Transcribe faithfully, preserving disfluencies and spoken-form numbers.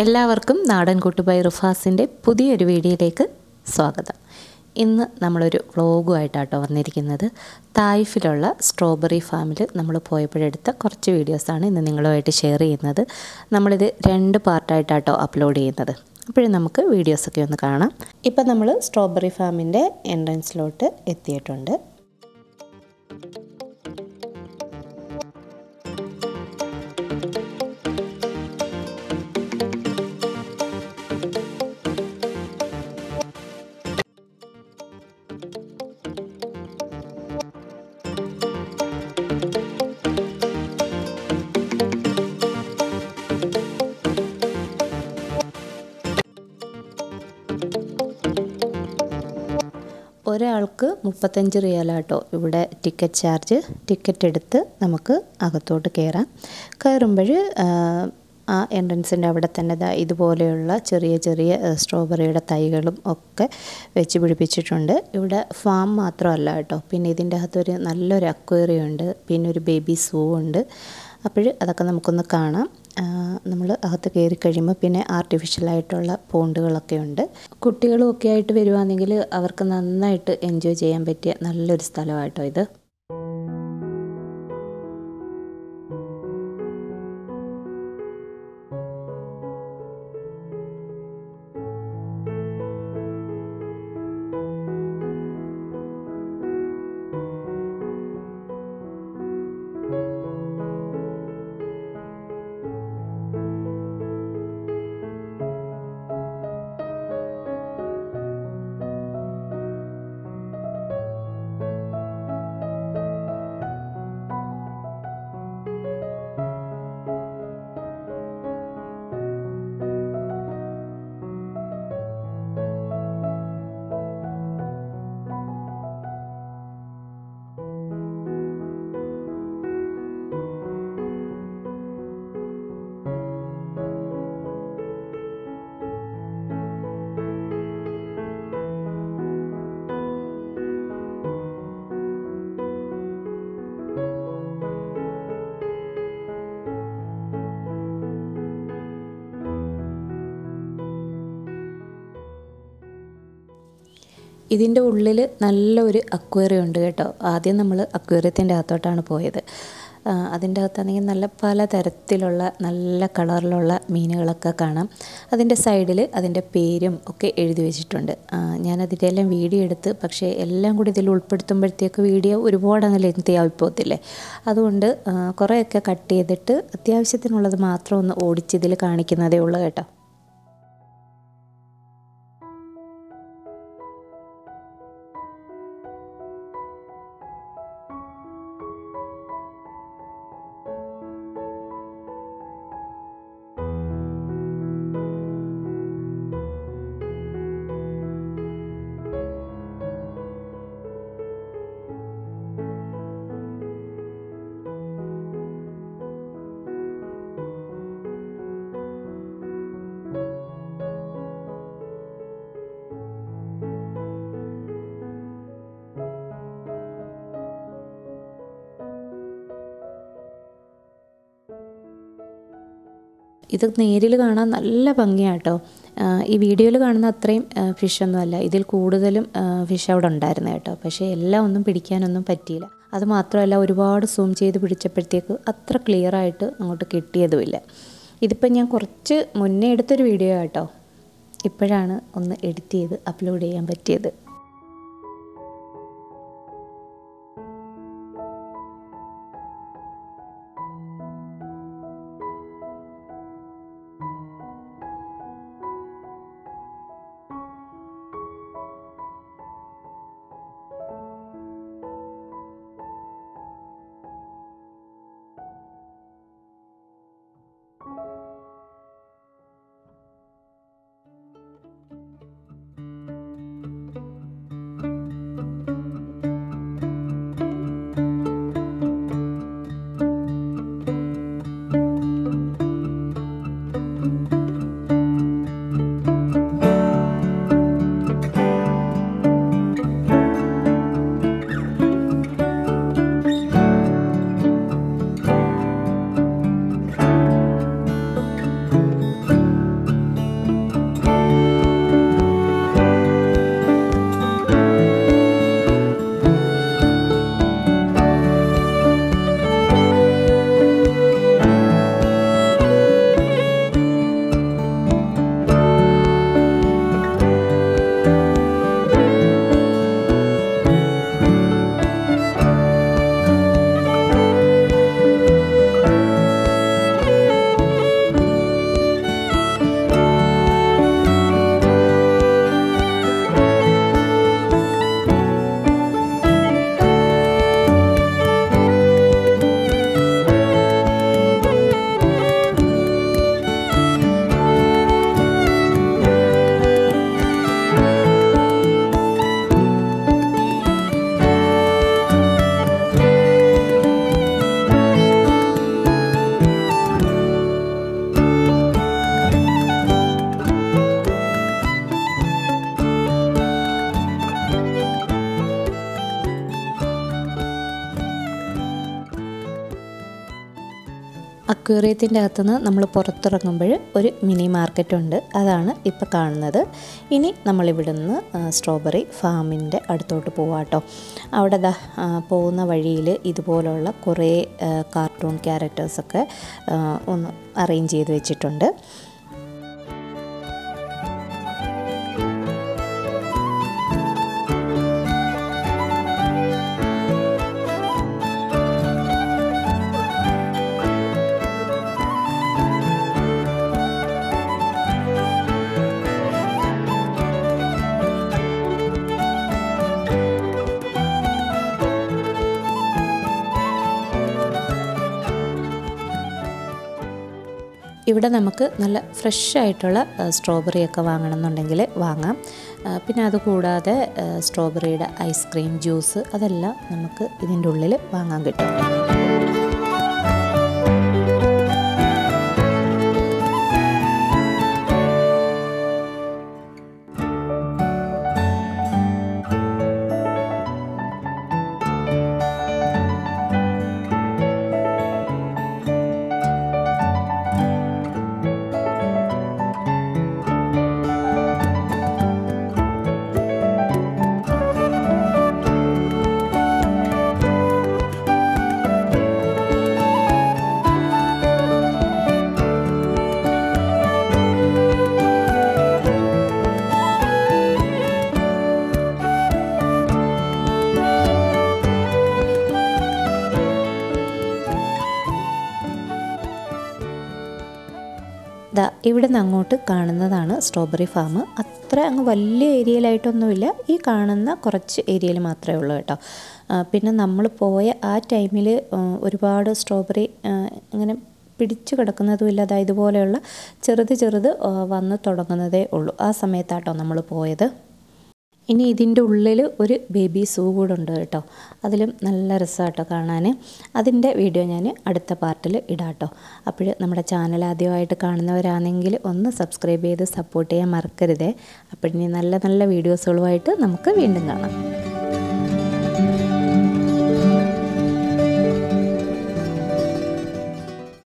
എല്ലാവർക്കും നാടൻകുട്ടുബൈ റുഫാസിൻ്റെ പുതിയൊരു വീഡിയോയിലേക്ക് സ്വാഗതം. ഇന്ന് നമ്മളൊരു വ്ളോഗുമായിട്ടാട്ടോ വന്നിരിക്കുന്നത്. തായ്ഫിലുള്ള സ്ട്രോബെറി ഫാമിൽ നമ്മൾ പോയപ്പോഴെടുത്ത കുറച്ച് വീഡിയോസാണ് ഇന്ന് നിങ്ങളുമായിട്ട് ഷെയർ ചെയ്യുന്നത്. നമ്മളിത് രണ്ട് പാർട്ടായിട്ടാട്ടോ അപ്ലോഡ് ചെയ്യുന്നത്. അപ്പോഴും നമുക്ക് വീഡിയോസൊക്കെ ഒന്ന് കാണാം. ഇപ്പം നമ്മൾ സ്ട്രോബെറി ഫാമിൻ്റെ എൻട്രൻസിലോട്ട് എത്തിയിട്ടുണ്ട്. ഒരാൾക്ക് മുപ്പത്തഞ്ച് റിയാലാട്ടോ ഇവിടെ ടിക്കറ്റ് ചാർജ്. ടിക്കറ്റ് എടുത്ത് നമുക്ക് അകത്തോട്ട് കയറാം. കയറുമ്പോൾ ആ എൻട്രൻസിൻ്റെ അവിടെ തന്നെ ഇതുപോലെയുള്ള ചെറിയ ചെറിയ സ്ട്രോബെറിയുടെ തൈകളും ഒക്കെ വെച്ച് പിടിപ്പിച്ചിട്ടുണ്ട്. ഇവിടെ ഫാം മാത്രമല്ല കേട്ടോ, പിന്നെ ഇതിൻ്റെ അകത്തൊരു നല്ലൊരു അക്വേറിയം ഉണ്ട്, പിന്നെ ഒരു ബേബി സൂ ഉണ്ട്. അപ്പോൾ അതൊക്കെ നമുക്കൊന്ന് കാണാം. നമ്മൾ അകത്ത് കയറി കഴിയുമ്പോൾ പിന്നെ ആർട്ടിഫിഷ്യലായിട്ടുള്ള പോണ്ടുകളൊക്കെ ഉണ്ട്. കുട്ടികളുമൊക്കെ ആയിട്ട് വരുവാണെങ്കിൽ അവർക്ക് നന്നായിട്ട് എൻജോയ് ചെയ്യാൻ പറ്റിയ നല്ലൊരു സ്ഥലമായിട്ടോ ഇത്. ഇതിൻ്റെ ഉള്ളിൽ നല്ലൊരു അക്വേറിയം ഉണ്ട് കേട്ടോ. ആദ്യം നമ്മൾ അക്വേറിയത്തിൻ്റെ അകത്തോട്ടാണ് പോയത്. അതിൻ്റെ അകത്താണെങ്കിൽ നല്ല പല തരത്തിലുള്ള നല്ല കളറിലുള്ള മീനുകളൊക്കെ കാണാം. അതിൻ്റെ സൈഡിൽ അതിൻ്റെ പേരും ഒക്കെ എഴുതി വെച്ചിട്ടുണ്ട്. ഞാനതിൻ്റെ എല്ലാം വീഡിയോ എടുത്ത്, പക്ഷേ എല്ലാം കൂടി ഇതിൽ ഉൾപ്പെടുത്തുമ്പോഴത്തേക്ക് വീഡിയോ ഒരുപാട് അങ്ങ് ലെങ്തി ആയിപ്പോകത്തില്ലേ, അതുകൊണ്ട് കുറേയൊക്കെ കട്ട് ചെയ്തിട്ട് അത്യാവശ്യത്തിനുള്ളത് മാത്രം ഒന്ന് ഓടിച്ചിതിൽ കാണിക്കുന്നതേ ഉള്ളൂ കേട്ടോ. ഇത് നേരിൽ കാണാൻ നല്ല ഭംഗിയാട്ടോ. ഈ വീഡിയോയിൽ കാണുന്ന അത്രയും ഫിഷൊന്നുമല്ല, ഇതിൽ കൂടുതലും ഫിഷ് അവിടെ ഉണ്ടായിരുന്നു കേട്ടോ. പക്ഷേ എല്ലാം ഒന്നും പിടിക്കാനൊന്നും പറ്റിയില്ല. അതുമാത്രമല്ല, ഒരുപാട് സൂം ചെയ്ത് പിടിച്ചപ്പോഴത്തേക്ക് അത്ര ക്ലിയറായിട്ട് അങ്ങോട്ട് കിട്ടിയതുമില്ല. ഇതിപ്പോൾ ഞാൻ കുറച്ച് മുന്നേ എടുത്തൊരു വീഡിയോ കേട്ടോ, ഇപ്പോഴാണ് ഒന്ന് എഡിറ്റ് ചെയ്ത് അപ്ലോഡ് ചെയ്യാൻ പറ്റിയത്. അക്വേറിയത്തിൻ്റെ അകത്തുനിന്ന് നമ്മൾ പുറത്തിറങ്ങുമ്പോൾ ഒരു മിനി മാർക്കറ്റ് ഉണ്ട്, അതാണ് ഇപ്പോൾ കാണുന്നത്. ഇനി നമ്മളിവിടുന്ന് സ്ട്രോബെറി ഫാമിൻ്റെ അടുത്തോട്ട് പോവാട്ടോ. അവിടെ ദാ പോകുന്ന വഴിയിൽ ഇതുപോലുള്ള കുറേ കാർട്ടൂൺ ക്യാരക്ടേഴ്സൊക്കെ ഒന്ന് അറേഞ്ച് ചെയ്ത് വെച്ചിട്ടുണ്ട്. ഇവിടെ നമുക്ക് നല്ല ഫ്രഷ് ആയിട്ടുള്ള സ്ട്രോബെറിയൊക്കെ വാങ്ങണം എന്നുണ്ടെങ്കിൽ വാങ്ങാം. പിന്നെ അതുകൂടാതെ സ്ട്രോബെറിയുടെ ഐസ്ക്രീം, ജ്യൂസ് അതെല്ലാം നമുക്ക് ഇതിൻ്റെ ഉള്ളിൽ വാങ്ങാൻ കിട്ടും. ഇവിടെ നിന്ന് അങ്ങോട്ട് കാണുന്നതാണ് സ്ട്രോബെറി ഫാം. അത്ര അങ്ങ് വലിയ ഏരിയയിലായിട്ടൊന്നുമില്ല, ഈ കാണുന്ന കുറച്ച് ഏരിയയിൽ മാത്രമേ ഉള്ളൂ കേട്ടോ. പിന്നെ നമ്മൾ പോയ ആ ടൈമിൽ ഒരുപാട് സ്ട്രോബെറി അങ്ങനെ പിടിച്ചു കിടക്കുന്നതുമില്ല, അതായത് ഇതുപോലെയുള്ള ചെറുത് ചെറുത് വന്ന് തുടങ്ങുന്നതേ ഉള്ളൂ. ആ സമയത്താട്ടോ നമ്മൾ പോയത്. ഇനി ഇതിൻ്റെ ഉള്ളിൽ ഒരു ബേബി സൂ കൂടെ ഉണ്ട് കേട്ടോ, അതിലും നല്ല രസമാട്ടോ കാണാൻ. അതിൻ്റെ വീഡിയോ ഞാൻ അടുത്ത പാർട്ടിൽ ഇടാട്ടോ. അപ്പോൾ നമ്മുടെ ചാനൽ ആദ്യമായിട്ട് കാണുന്നവരാണെങ്കിൽ ഒന്ന് സബ്സ്ക്രൈബ് ചെയ്ത് സപ്പോർട്ട് ചെയ്യാൻ മറക്കരുതേ. അപ്പോൾ ഇനി നല്ല നല്ല വീഡിയോസുകളുമായിട്ട് നമുക്ക് വീണ്ടും കാണാം.